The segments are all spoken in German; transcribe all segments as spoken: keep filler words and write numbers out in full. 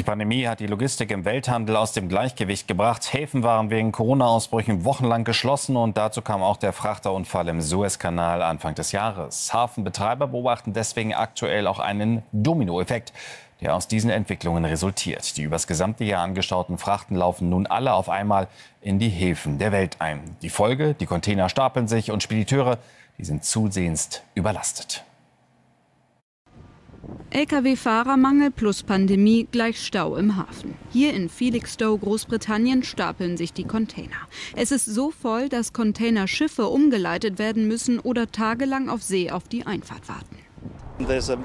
Die Pandemie hat die Logistik im Welthandel aus dem Gleichgewicht gebracht. Häfen waren wegen Corona-Ausbrüchen wochenlang geschlossen und dazu kam auch der Frachterunfall im Suez-Kanal Anfang des Jahres. Hafenbetreiber beobachten deswegen aktuell auch einen Dominoeffekt, der aus diesen Entwicklungen resultiert. Die übers gesamte Jahr angestauten Frachten laufen nun alle auf einmal in die Häfen der Welt ein. Die Folge, die Container stapeln sich und Spediteure, die sind zusehends überlastet. Lkw-Fahrermangel plus Pandemie gleich Stau im Hafen. Hier in Felixstowe, Großbritannien, stapeln sich die Container. Es ist so voll, dass Containerschiffe umgeleitet werden müssen oder tagelang auf See auf die Einfahrt warten.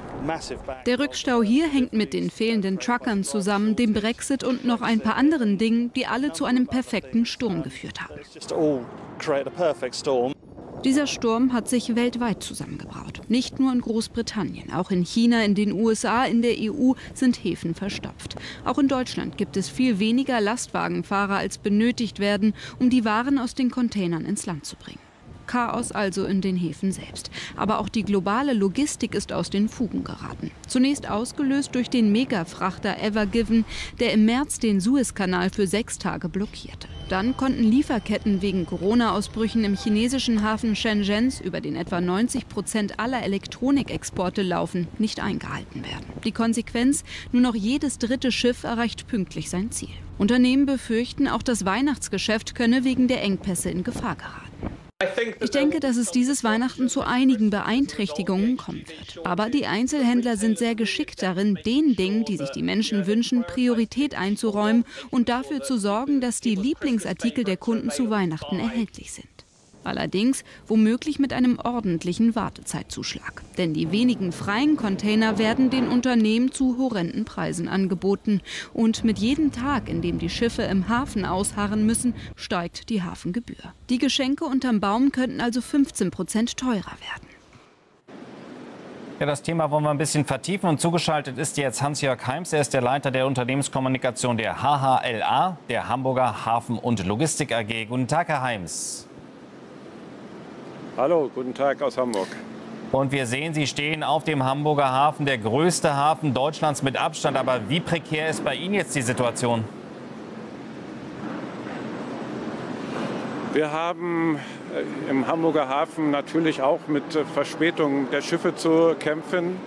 Der Rückstau hier hängt mit den fehlenden Truckern zusammen, dem Brexit und noch ein paar anderen Dingen, die alle zu einem perfekten Sturm geführt haben. Dieser Sturm hat sich weltweit zusammengebraut. Nicht nur in Großbritannien, auch in China, in den U S A, in der E U sind Häfen verstopft. Auch in Deutschland gibt es viel weniger Lastwagenfahrer, als benötigt werden, um die Waren aus den Containern ins Land zu bringen. Chaos also in den Häfen selbst. Aber auch die globale Logistik ist aus den Fugen geraten. Zunächst ausgelöst durch den Megafrachter Ever Given, der im März den Suezkanal für sechs Tage blockierte. Dann konnten Lieferketten wegen Corona-Ausbrüchen im chinesischen Hafen Shenzhen, über den etwa neunzig Prozent aller Elektronikexporte laufen, nicht eingehalten werden. Die Konsequenz, nur noch jedes dritte Schiff erreicht pünktlich sein Ziel. Unternehmen befürchten, auch das Weihnachtsgeschäft könne wegen der Engpässe in Gefahr geraten. Ich denke, dass es dieses Weihnachten zu einigen Beeinträchtigungen kommen wird. Aber die Einzelhändler sind sehr geschickt darin, den Dingen, die sich die Menschen wünschen, Priorität einzuräumen und dafür zu sorgen, dass die Lieblingsartikel der Kunden zu Weihnachten erhältlich sind. Allerdings womöglich mit einem ordentlichen Wartezeitzuschlag. Denn die wenigen freien Container werden den Unternehmen zu horrenden Preisen angeboten. Und mit jedem Tag, in dem die Schiffe im Hafen ausharren müssen, steigt die Hafengebühr. Die Geschenke unterm Baum könnten also fünfzehn Prozent teurer werden. Ja, das Thema wollen wir ein bisschen vertiefen und zugeschaltet ist jetzt Hans-Jörg Heims. Er ist der Leiter der Unternehmenskommunikation der H H L A, der Hamburger Hafen- und Logistik A G. Guten Tag, Herr Heims. Hallo, guten Tag aus Hamburg. Und wir sehen, Sie stehen auf dem Hamburger Hafen, der größte Hafen Deutschlands mit Abstand. Aber wie prekär ist bei Ihnen jetzt die Situation? Wir haben im Hamburger Hafen natürlich auch mit Verspätungen der Schiffe zu kämpfen.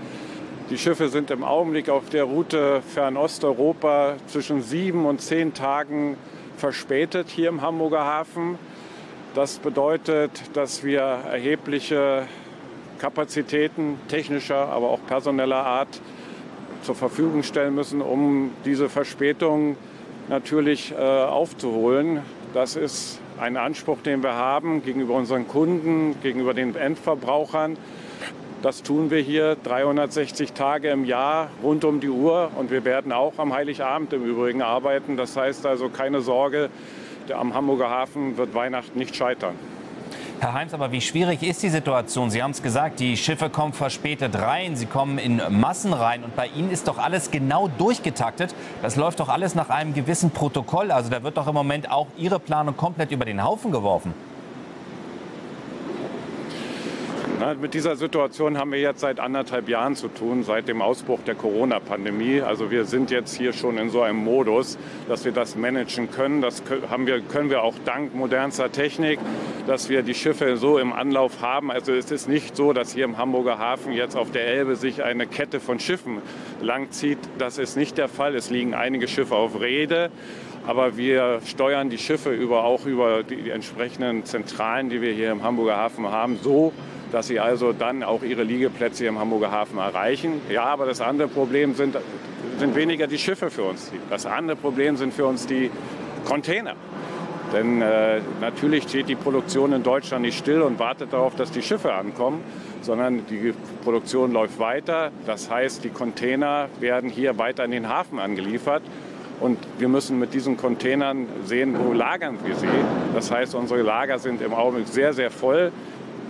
Die Schiffe sind im Augenblick auf der Route Fernosteuropa zwischen sieben und zehn Tagen verspätet hier im Hamburger Hafen. Das bedeutet, dass wir erhebliche Kapazitäten technischer, aber auch personeller Art zur Verfügung stellen müssen, um diese Verspätung natürlich äh, aufzuholen. Das ist ein Anspruch, den wir haben gegenüber unseren Kunden, gegenüber den Endverbrauchern. Das tun wir hier dreihundertsechzig Tage im Jahr rund um die Uhr und wir werden auch am Heiligabend im Übrigen arbeiten. Das heißt also, keine Sorge, am Hamburger Hafen wird Weihnachten nicht scheitern. Herr Heims, aber wie schwierig ist die Situation? Sie haben es gesagt, die Schiffe kommen verspätet rein, sie kommen in Massen rein. Und bei Ihnen ist doch alles genau durchgetaktet. Das läuft doch alles nach einem gewissen Protokoll. Also da wird doch im Moment auch Ihre Planung komplett über den Haufen geworfen. Na, mit dieser Situation haben wir jetzt seit anderthalb Jahren zu tun, seit dem Ausbruch der Corona-Pandemie. Also wir sind jetzt hier schon in so einem Modus, dass wir das managen können. Das haben wir, können wir auch dank modernster Technik, dass wir die Schiffe so im Anlauf haben. Also es ist nicht so, dass hier im Hamburger Hafen jetzt auf der Elbe sich eine Kette von Schiffen langzieht. Das ist nicht der Fall. Es liegen einige Schiffe auf Reede. Aber wir steuern die Schiffe über, auch über die entsprechenden Zentralen, die wir hier im Hamburger Hafen haben, so, dass sie also dann auch ihre Liegeplätze hier im Hamburger Hafen erreichen. Ja, aber das andere Problem sind, sind weniger die Schiffe für uns. Das andere Problem sind für uns die Container. Denn äh, natürlich steht die Produktion in Deutschland nicht still und wartet darauf, dass die Schiffe ankommen, sondern die Produktion läuft weiter. Das heißt, die Container werden hier weiter in den Hafen angeliefert. Und wir müssen mit diesen Containern sehen, wo lagern wir sie. Das heißt, unsere Lager sind im Augenblick sehr, sehr voll.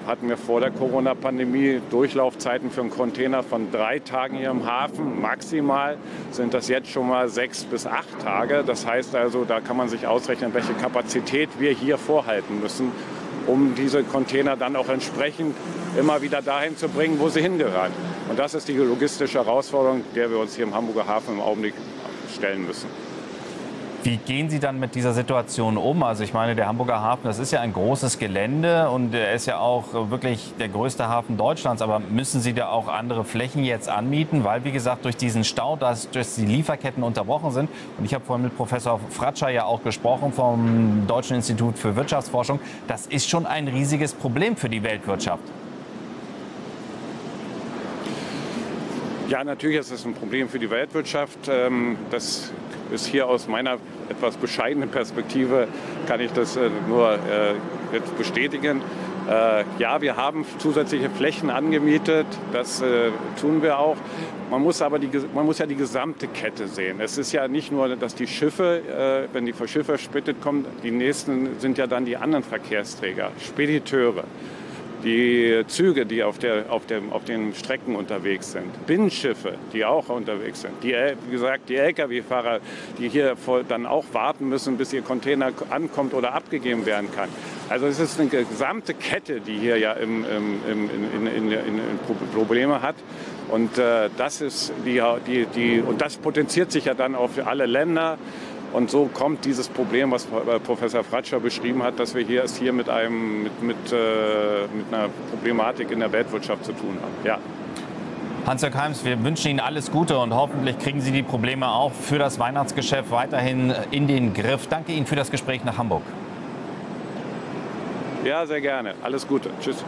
Hatten wir vor der Corona-Pandemie Durchlaufzeiten für einen Container von drei Tagen hier im Hafen. Maximal sind das jetzt schon mal sechs bis acht Tage. Das heißt also, da kann man sich ausrechnen, welche Kapazität wir hier vorhalten müssen, um diese Container dann auch entsprechend immer wieder dahin zu bringen, wo sie hingehören. Und das ist die logistische Herausforderung, der wir uns hier im Hamburger Hafen im Augenblick stellen müssen. Wie gehen Sie dann mit dieser Situation um? Also ich meine, der Hamburger Hafen, das ist ja ein großes Gelände und er ist ja auch wirklich der größte Hafen Deutschlands. Aber müssen Sie da auch andere Flächen jetzt anmieten? Weil, wie gesagt, durch diesen Stau, dass durch die Lieferketten unterbrochen sind. Und ich habe vorhin mit Professor Fratscher ja auch gesprochen vom Deutschen Institut für Wirtschaftsforschung. Das ist schon ein riesiges Problem für die Weltwirtschaft. Ja, natürlich ist es ein Problem für die Weltwirtschaft. Das ist hier aus meiner etwas bescheidenen Perspektive, kann ich das nur jetzt bestätigen. Ja, wir haben zusätzliche Flächen angemietet, das tun wir auch. Man muss aber die, man muss ja die gesamte Kette sehen. Es ist ja nicht nur, dass die Schiffe, wenn die Verschiffer splittet kommen, die nächsten sind ja dann die anderen Verkehrsträger, Spediteure. Die Züge, die auf, der, auf, dem, auf den Strecken unterwegs sind, Binnenschiffe, die auch unterwegs sind, die, wie gesagt, die Lkw-Fahrer, die hier dann auch warten müssen, bis ihr Container ankommt oder abgegeben werden kann. Also es ist eine gesamte Kette, die hier ja im, im, im, in, in, in, in Probleme hat. Und, äh, das ist die, die, die, und das potenziert sich ja dann auch für alle Länder. Und so kommt dieses Problem, was Professor Fratscher beschrieben hat, dass wir hier es hier mit, einem, mit, mit, äh, mit einer Problematik in der Weltwirtschaft zu tun haben. Ja. Hans-Jörg Heims, wir wünschen Ihnen alles Gute und hoffentlich kriegen Sie die Probleme auch für das Weihnachtsgeschäft weiterhin in den Griff. Danke Ihnen für das Gespräch nach Hamburg. Ja, sehr gerne. Alles Gute. Tschüss.